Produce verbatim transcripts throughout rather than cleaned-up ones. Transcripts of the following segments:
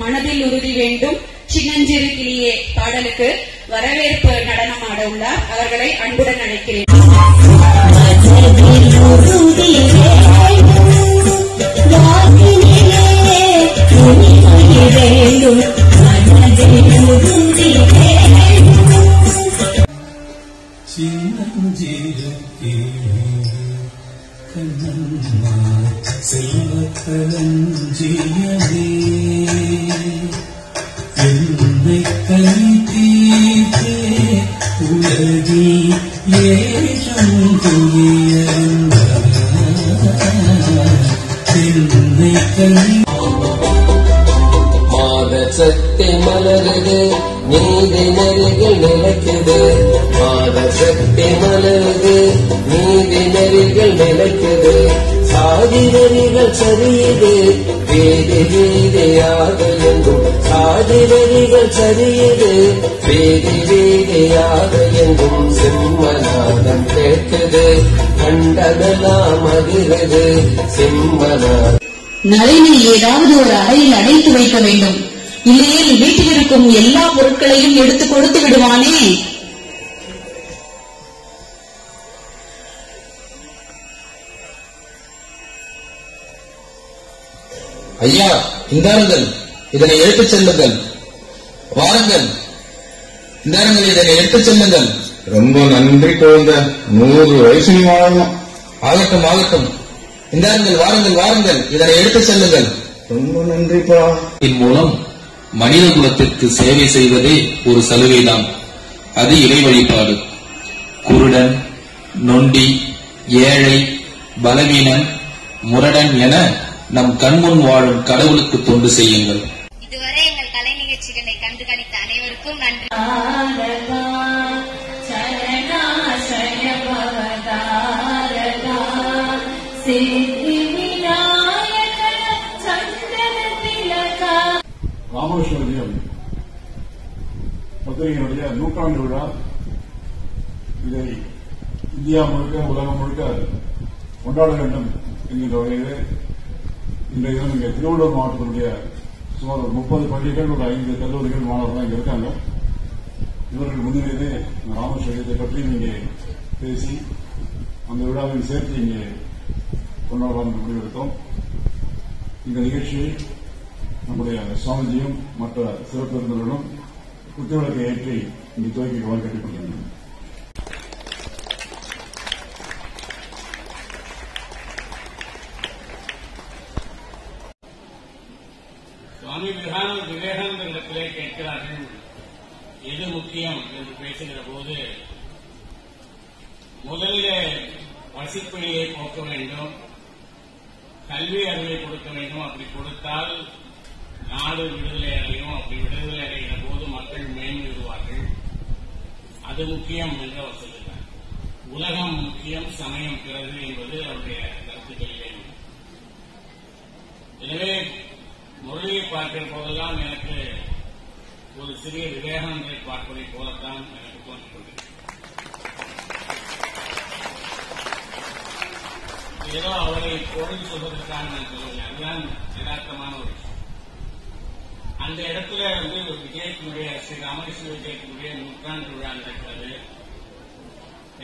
மனதில் உறுதி வேண்டும் சின்னஞ்சிறு கிளியே பாடலுக்கு வரவேற்பு நடனமாட உள்ளார். அவர்களை அன்புடன் அழைக்கிறேன். என்னை கைத்தீர்த்தே உலகில் ஏற்றும் துயரங்களை மாத சக்தி மலருது நீதி நெறிகள் நிலைக்குது. மாத சக்தி மலருது நீதி நெறிகள் நிலைக்குது. சாதி நெறிகள் சரியுது வேதி வீதியாக எங்கும். சாதி நெறிகள் சரியுது வேதி வீதியாக எங்கும். சிம்மநாதம் கேட்குது கண்டதெல்லாம் மகிழ்வது சிம்மநாதம். நளினை ஏதாவது ஒரு அறையில் அடைத்து வைக்க வேண்டும். இல்லையே வீட்டில் இருக்கும் எல்லா பொருட்களையும் எடுத்து கொடுத்து விடுவானே. ஐயா, இந்தாருங்கள், இதனை எடுத்துச் செல்லுங்கள். வாருங்கள், இந்தாருங்கள், இதனை எடுத்துச் செல்லுங்கள். ரொம்ப நன்றி குழந்தை, நூறு வயசு வாழணும். ஆகட்டும் ஆகட்டும், இந்தாருங்கள், வாருங்கள் வாருங்கள், இதனை எடுத்துச் செல்லுங்கள். ரொம்ப நன்றிப்பா. இதன் மூலம் மனித குலத்திற்கு சேவை செய்வதே ஒரு சலுகைதான். அது இறை வழிபாடு. குருடன், நொண்டி, ஏழை, பலவீனன், முரடன் என நம் கண்முன் வாழும் கடவுளுக்கு தொண்டு செய்யுங்கள். இதுவரை எங்கள் கலை நிகழ்ச்சிகளை கண்டுகளித்த அனைவருக்கும் நன்றி. ராமகிருஷ்ண விஜயம் மதுரையினுடைய நூற்றாண்டு விழா. இதை இந்தியா முழுக்க, உலகம் முழுக்க கொண்டாட வேண்டும் என்கின்ற வகையிலே இன்றைய தினம் இங்கே திருவள்ளூர் மாவட்டத்தினுடைய சுமார் ஒரு முப்பது பள்ளிகள், ஒரு ஐந்து கல்லூரிகள் மாணவர்கள் இங்கே இருக்காங்க. இவர்கள் முன்னிலையிலே ராமகிருஷ்ணத்தை பற்றி இங்கே பேசி அந்த விழாவில் சேர்த்து இங்கே கொண்டாடலாம் என்று முடிவெடுத்தோம். இந்த நிகழ்ச்சியை நம்முடைய சுவாமிஜியும் மற்ற சிறப்பு விருந்தினர்களும் குத்துவிளக்கை ஏற்றி இங்கே துவக்கி வாழ் கட்டிக் கொண்டிருந்தோம். சுவாமி விவேகானந்தர்களே கேட்கிறார்கள், எது முக்கியம் என்று பேசுகிற போது முதல்ல பசிப்பிழையை போக்க வேண்டும், கல்வி அறிவை கொடுக்க வேண்டும். அப்படி கொடுத்தால் நாடு விடுதலை அடையும். அப்படி விடுதலை அடைகிற போது மக்கள் மேம்படுவார்கள். அது முக்கியம் என்று அவர் சொல்கிறார். உலகம் முக்கியம், சமயம் பிறகு என்பது அவருடைய கருத்துக்களிலே. எனவே முரளியை பார்க்கிற போதெல்லாம் எனக்கு ஒரு சிறிய விவேகானந்தரை பார்ப்பதை போலத்தான் எனக்கு தோன்றிக் கொண்டிருக்கிறது. ஏதோ அவரை பொருள் சொல்வதற்காக நான் சொல்லவில்லை, அதுதான் யதார்த்தமான ஒரு விஷயம். அந்த இடத்துல வந்து விஜயத்தினுடைய, ஸ்ரீ ராமகிருஷ்ண விஜயத்தினுடைய நூற்றாண்டு விழா நடக்கிறது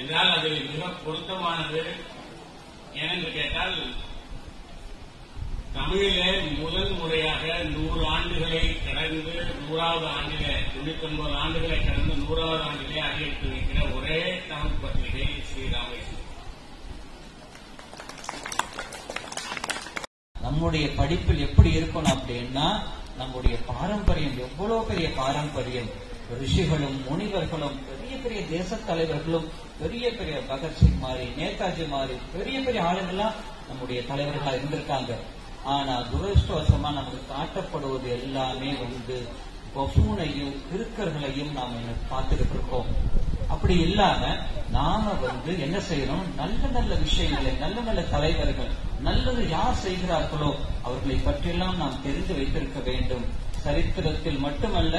என்றால் அது மிக பொருத்தமானது. ஏனென்று கேட்டால், தமிழிலே முதல் முறையாக நூறு ஆண்டுகளை கடந்து, நூறாவது ஆண்டிலே தொண்ணூத்தி ஒன்பது ஆண்டுகளை கடந்து நூறாவது ஆண்டிலே அடியெடுத்து வைக்கிற ஒரே தமிழ் பத்திரிகை ஸ்ரீராமகிருஷ்ணன். நம்முடைய படிப்பில் எப்படி இருக்கணும் அப்படின்னா, நம்முடைய பாரம்பரியம் எவ்வளவு பெரிய பாரம்பரியம். ரிஷிகளும் முனிவர்களும் பெரிய பெரிய தேச தலைவர்களும், பெரிய பெரிய பகத்சிங் மாதிரி, நேதாஜி மாதிரி பெரிய பெரிய ஆளுங்கள்லாம் நம்முடைய தலைவர்களா இருந்திருக்காங்க. ஆனா துரதிருஷ்டவசமா நமக்கு காட்டப்படுவது எல்லாமே வந்து பசூனையும் கிருக்கர்களையும் நாம பார்த்துக்கிட்டு இருக்கோம். அப்படி இல்லாம நாம வந்து என்ன செய்யறோம், நல்ல நல்ல விஷயங்களை, நல்ல நல்ல தலைவர்கள், நல்லது யார் செய்கிறார்களோ அவர்களை பற்றியெல்லாம் நாம் தெரிந்து வைத்திருக்க வேண்டும். சரித்திரத்தில் மட்டுமல்ல,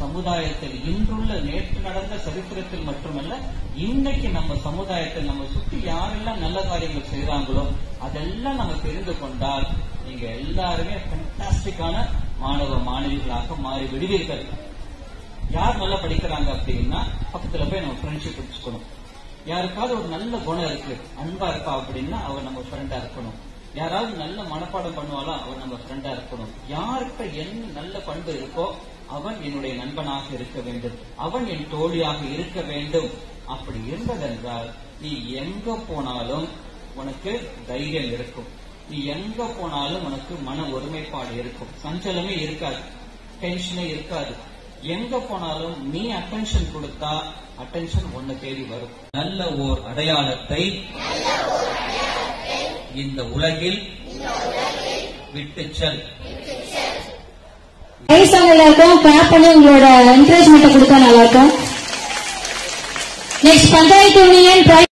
சமுதாயத்தில் இன்றுள்ள, நேற்று நடந்த சரித்திரத்தில் மட்டுமல்ல, இன்னைக்கு நம்ம சமுதாயத்தில் நம்ம சுற்றி யாரெல்லாம் நல்ல காரியங்கள் செய்யறாங்களோ அதெல்லாம் நம்ம தெரிந்து கொண்டால் நீங்க எல்லாருமே ஃபண்டாஸ்டிக்கான மாணவ மாணவிகளாக மாறி விடுவீர்கள். யார் நல்லா படிக்கிறாங்க அப்படின்னா பக்கத்துல போய் நம்ம ஃப்ரெண்ட்ஷிப் வச்சுக்கணும். யாருக்காவது ஒரு நல்ல குணம் இருக்கு, அன்பா இருக்கா அப்படின்னா அவர் நம்ம ஃப்ரெண்டா இருக்கணும். யாராவது நல்ல மனப்பாடம் பண்ணுவாலும் அவர் நம்ம ஃப்ரெண்டா இருக்கணும். யாருக்கு என்ன நல்ல பண்பு இருக்கோ அவன் என்னுடைய நண்பனாக இருக்க வேண்டும், அவன் என் தோழியாக இருக்க வேண்டும். அப்படி இருந்ததென்றால் நீ எங்க போனாலும் உனக்கு தைரியம் இருக்கும், நீ எங்க போனாலும் உனக்கு மன ஒருமைப்பாடு இருக்கும், சஞ்சலமே இருக்காது, டென்ஷனே இருக்காது. எங்க போனாலும் நீ அட்டென்ஷன் கொடுத்தா அட்டென்ஷன் ஒன்னு தேடி வரும். நல்ல ஓர் அடையாளத்தை இந்த உலகில் விட்டுச் செல். உங்களோட என்கரேஜ்மெண்ட் கொடுத்தா நல்லா இருக்கும். Next panchayat union prize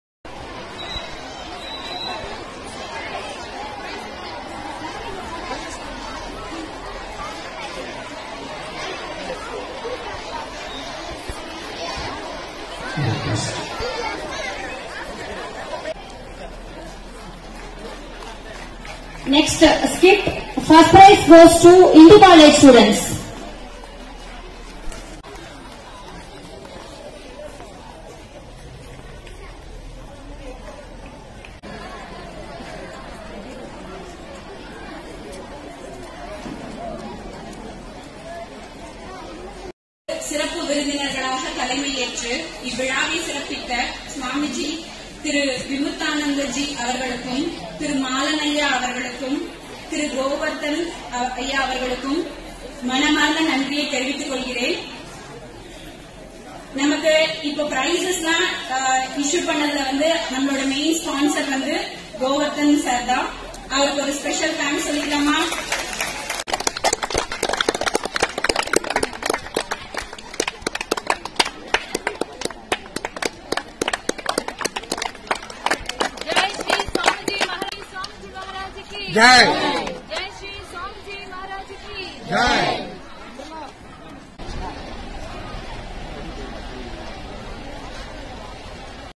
next skip. First prize goes to Hindu college students. சிறப்பு விருந்தினர்களாக தலைமை ஏற்று இவ்விழாவை சிறப்பித்த சுவாமிஜி திரு விமுத்தானந்தஜி அவர்களுக்கும் திரு மாலன் ஐயா அவர்களுக்கும் திரு கோவர்த்தன் ஐயா அவர்களுக்கும் மனமார்ந்த நன்றியை தெரிவித்துக் கொள்கிறேன். நமக்கு இப்ப பிரைசஸ் எல்லாம் இஷ்யூ பண்ணதுல வந்து நம்மளோட மெயின் ஸ்பான்சர் வந்து கோவர்த்தன் சார் தான். அவருக்கு ஒரு ஸ்பெஷல் தேங்க்ஸ் சொல்லிக்கலாமா? जय जय श्री स्वामी जी महाराज की जय.